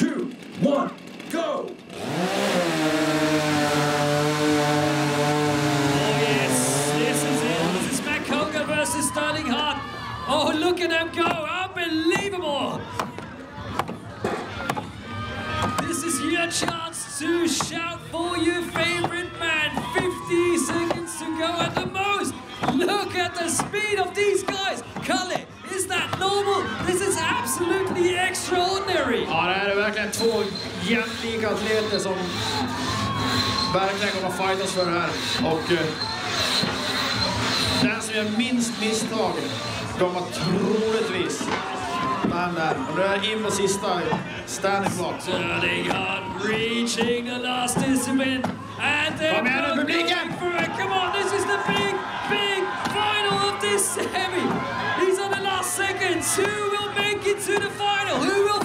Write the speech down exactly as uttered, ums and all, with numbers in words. two, one, go! Oh yes, this is it. This is Matt Cogar versus Sterling Hart. Oh, look at them go, unbelievable! This is your chance to shout for your favorite man. fifty seconds to go at the most. Look at the speed of these guys. Kalle, is that normal? This is absolutely extraordinary. Ja, det här är verkligen två jämlika atleter som verkligen kommer att fightas för det här. Och eh, den som gör minst misstag kommer troligtvis. Man där. Och det är in på sista standing block. Sterling Hart reaching the last discipline. And they're going for it. Come on, this is the big, big final of this semi. These are the last seconds. Who will make it to the final? Who will